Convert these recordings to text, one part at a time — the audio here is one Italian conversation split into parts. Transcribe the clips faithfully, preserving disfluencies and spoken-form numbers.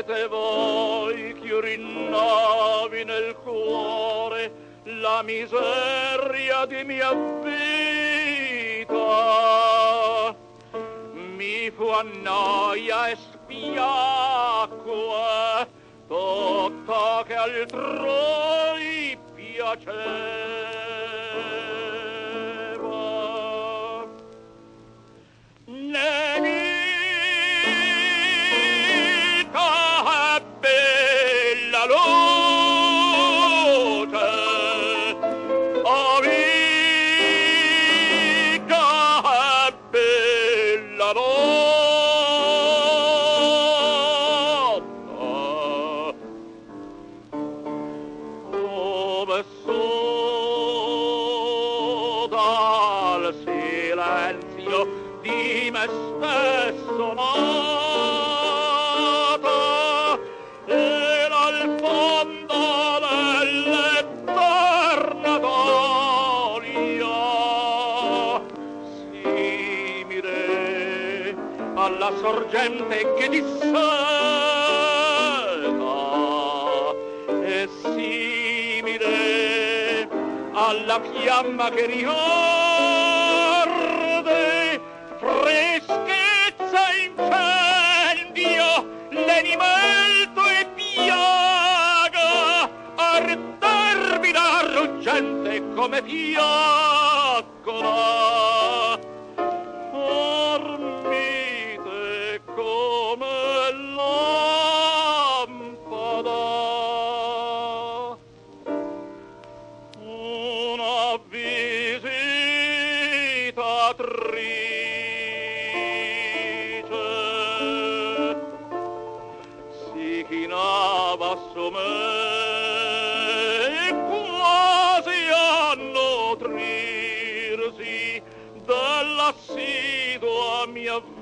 dove te vuoi che io rinnovi nel cuore la miseria di mia vita. Mi fu a noia e spiacque tutto che altrui piaceva. Nemica sorgente che disseta è simile alla fiamma che riarde, freschezza incendio l'animalto e piaga, arderbida ruggente come fiaccola.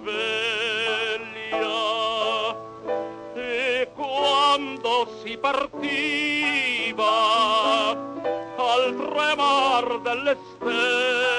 Veglia, e quando si partiva al tremor delle stelle